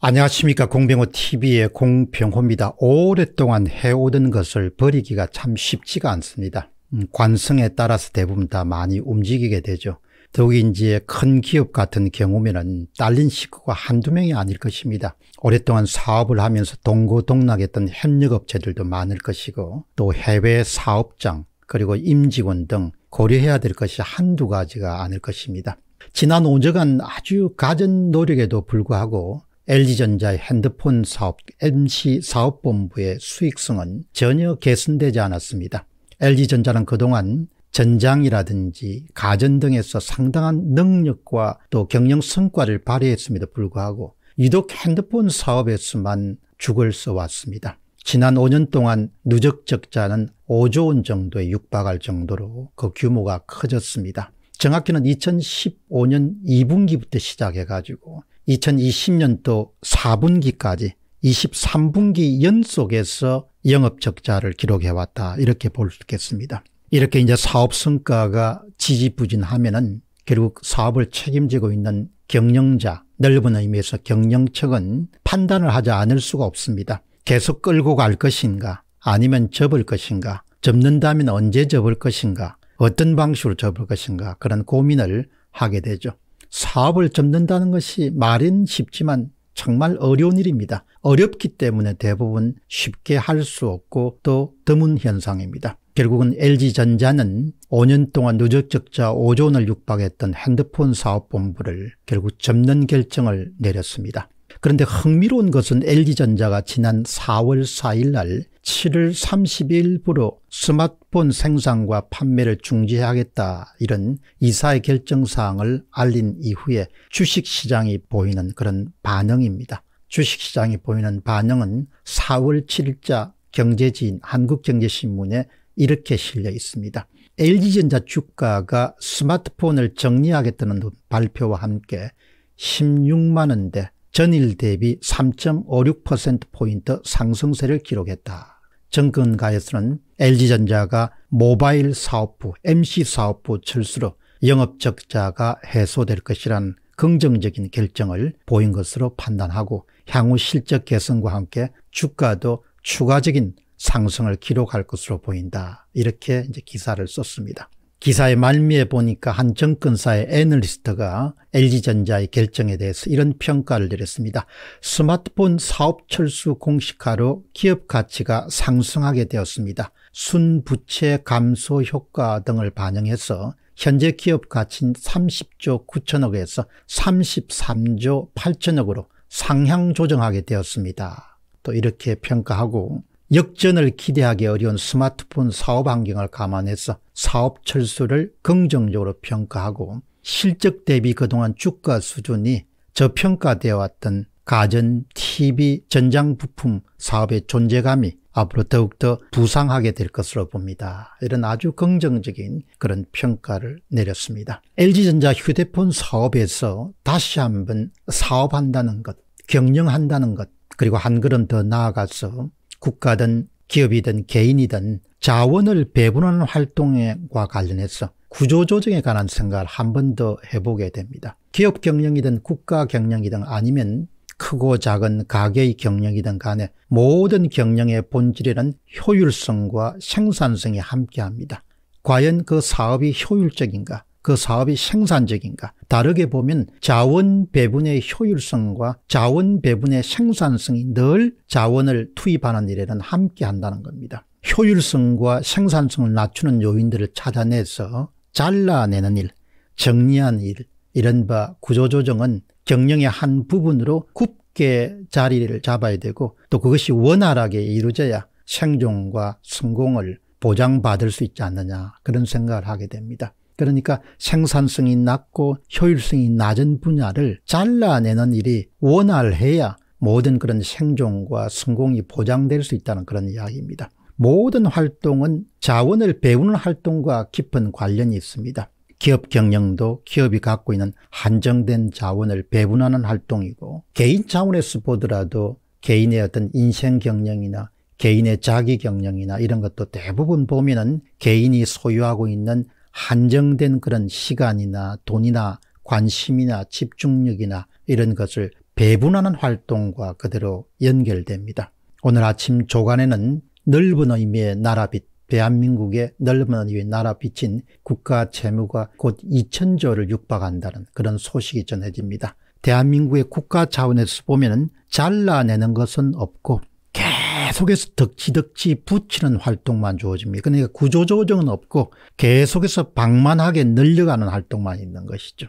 안녕하십니까. 공병호TV의 공병호입니다. 오랫동안 해오던 것을 버리기가 참 쉽지가 않습니다. 관성에 따라서 대부분 다 많이 움직이게 되죠. 더욱이 이제 큰 기업 같은 경우면은 딸린 식구가 한두 명이 아닐 것입니다. 오랫동안 사업을 하면서 동고동락했던 협력업체들도 많을 것이고, 또 해외 사업장 그리고 임직원 등 고려해야 될 것이 한두 가지가 아닐 것입니다. 지난 5년간 아주 가전 노력에도 불구하고 LG전자의 핸드폰 사업, MC사업본부의 수익성은 전혀 개선되지 않았습니다. LG전자는 그동안 전장이라든지 가전 등에서 상당한 능력과 또 경영 성과를 발휘했음에도 불구하고 유독 핸드폰 사업에서만 죽을 써왔습니다. 지난 5년 동안 누적 적자는 5조 원 정도에 육박할 정도로 그 규모가 커졌습니다. 정확히는 2015년 2분기부터 시작해가지고 2020년도 4분기까지 23분기 연속에서 영업적자를 기록해왔다, 이렇게 볼 수 있겠습니다. 이렇게 이제 사업 성과가 지지부진하면은 결국 사업을 책임지고 있는 경영자, 넓은 의미에서 경영층은 판단을 하지 않을 수가 없습니다. 계속 끌고 갈 것인가, 아니면 접을 것인가, 접는다면 언제 접을 것인가, 어떤 방식으로 접을 것인가, 그런 고민을 하게 되죠. 사업을 접는다는 것이 말은 쉽지만 정말 어려운 일입니다. 어렵기 때문에 대부분 쉽게 할 수 없고 또 드문 현상입니다. 결국은 LG전자는 5년 동안 누적 적자 5조 원을 육박했던 핸드폰 사업본부를 결국 접는 결정을 내렸습니다. 그런데 흥미로운 것은 LG전자가 지난 4월 4일 날 7월 30일부로 스마트폰 생산과 판매를 중지하겠다, 이런 이사의 결정사항을 알린 이후에 주식시장이 보이는 그런 반응입니다. 주식시장이 보이는 반응은 4월 7일자 경제지인 한국경제신문에 이렇게 실려 있습니다. LG전자 주가가 스마트폰을 정리하겠다는 발표와 함께 16만 원대, 전일 대비 3.56%포인트 상승세를 기록했다. 정권가에서는 LG전자가 모바일 사업부, MC사업부 철수로 영업적자가 해소될 것이라는 긍정적인 결정을 보인 것으로 판단하고, 향후 실적 개선과 함께 주가도 추가적인 상승을 기록할 것으로 보인다, 이렇게 이제 기사를 썼습니다. 기사의 말미에 보니까 한 증권사의 애널리스트가 LG전자의 결정에 대해서 이런 평가를 내렸습니다. 스마트폰 사업 철수 공식화로 기업 가치가 상승하게 되었습니다. 순부채 감소 효과 등을 반영해서 현재 기업 가치인 30조 9천억에서 33조 8천억으로 상향 조정하게 되었습니다. 또 이렇게 평가하고, 역전을 기대하기 어려운 스마트폰 사업 환경을 감안해서 사업 철수를 긍정적으로 평가하고, 실적 대비 그동안 주가 수준이 저평가되어 왔던 가전, TV, 전장 부품 사업의 존재감이 앞으로 더욱더 부상하게 될 것으로 봅니다. 이런 아주 긍정적인 그런 평가를 내렸습니다. LG전자 휴대폰 사업에서 다시 한번 사업한다는 것, 경영한다는 것, 그리고 한 걸음 더 나아가서 국가든 기업이든 개인이든 자원을 배분하는 활동과 관련해서 구조조정에 관한 생각을 한 번 더 해보게 됩니다. 기업 경영이든 국가 경영이든 아니면 크고 작은 가게의 경영이든 간에 모든 경영의 본질에는 효율성과 생산성이 함께합니다. 과연 그 사업이 효율적인가? 그 사업이 생산적인가? 다르게 보면 자원 배분의 효율성과 자원 배분의 생산성이 늘 자원을 투입하는 일에는 함께한다는 겁니다. 효율성과 생산성을 낮추는 요인들을 찾아내서 잘라내는 일, 정리하는 일, 이른바 구조조정은 경영의 한 부분으로 굳게 자리를 잡아야 되고, 또 그것이 원활하게 이루어져야 생존과 성공을 보장받을 수 있지 않느냐, 그런 생각을 하게 됩니다. 그러니까 생산성이 낮고 효율성이 낮은 분야를 잘라내는 일이 원활해야 모든 그런 생존과 성공이 보장될 수 있다는 그런 이야기입니다. 모든 활동은 자원을 배우는 활동과 깊은 관련이 있습니다. 기업 경영도 기업이 갖고 있는 한정된 자원을 배분하는 활동이고, 개인 차원에서 보더라도 개인의 어떤 인생 경영이나 개인의 자기 경영이나 이런 것도 대부분 보면은 개인이 소유하고 있는 한정된 그런 시간이나 돈이나 관심이나 집중력이나 이런 것을 배분하는 활동과 그대로 연결됩니다. 오늘 아침 조간에는 넓은 의미의 나라빚, 대한민국의 넓은 의미의 나라빚인 국가 재무가 곧 2000조를 육박한다는 그런 소식이 전해집니다. 대한민국의 국가 차원에서 보면 잘라내는 것은 없고 계속해서 덕지덕지 붙이는 활동만 주어집니다. 그러니까 구조조정은 없고 계속해서 방만하게 늘려가는 활동만 있는 것이죠.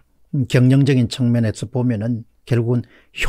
경영적인 측면에서 보면은 결국은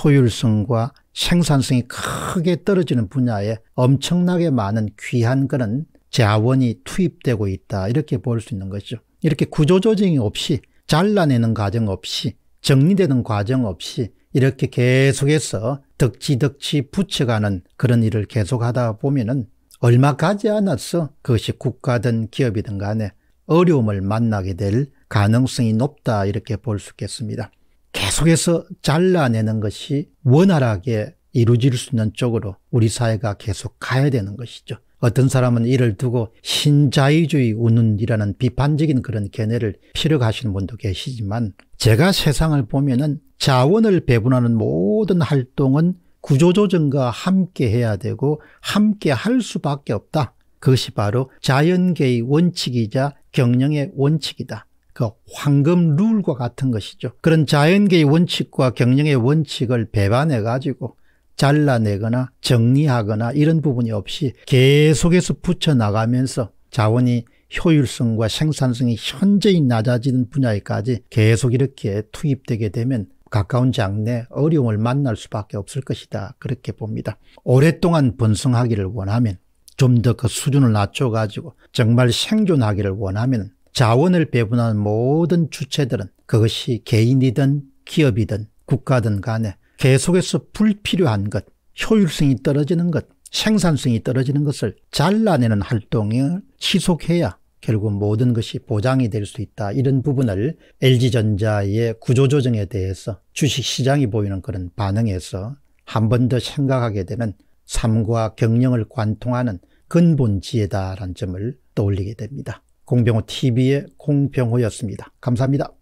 효율성과 생산성이 크게 떨어지는 분야에 엄청나게 많은 귀한 그런 자원이 투입되고 있다, 이렇게 볼 수 있는 것이죠. 이렇게 구조조정이 없이, 잘라내는 과정 없이, 정리되는 과정 없이 이렇게 계속해서 덕지덕지 붙여가는 그런 일을 계속하다 보면은 얼마 가지 않았어 그것이 국가든 기업이든 간에 어려움을 만나게 될 가능성이 높다, 이렇게 볼 수 있겠습니다. 계속해서 잘라내는 것이 원활하게 이루어질 수 있는 쪽으로 우리 사회가 계속 가야 되는 것이죠. 어떤 사람은 이를 두고 신자유주의 운운이라는 비판적인 그런 견해를 피력하시는 분도 계시지만, 제가 세상을 보면은 자원을 배분하는 모든 활동은 구조조정과 함께 해야 되고 함께 할 수밖에 없다. 그것이 바로 자연계의 원칙이자 경영의 원칙이다. 그 황금 룰과 같은 것이죠. 그런 자연계의 원칙과 경영의 원칙을 배반해 가지고 잘라내거나 정리하거나 이런 부분이 없이 계속해서 붙여나가면서 자원이 효율성과 생산성이 현저히 낮아지는 분야에까지 계속 이렇게 투입되게 되면 가까운 장래 어려움을 만날 수밖에 없을 것이다, 그렇게 봅니다. 오랫동안 번성하기를 원하면, 좀 더 그 수준을 낮춰가지고 정말 생존하기를 원하면 자원을 배분하는 모든 주체들은 그것이 개인이든 기업이든 국가든 간에 계속해서 불필요한 것, 효율성이 떨어지는 것, 생산성이 떨어지는 것을 잘라내는 활동을 지속해야 결국 모든 것이 보장이 될 수 있다. 이런 부분을 LG전자의 구조조정에 대해서 주식시장이 보이는 그런 반응에서 한 번 더 생각하게 되는 삶과 경영을 관통하는 근본 지혜다라는 점을 떠올리게 됩니다. 공병호TV의 공병호였습니다. 감사합니다.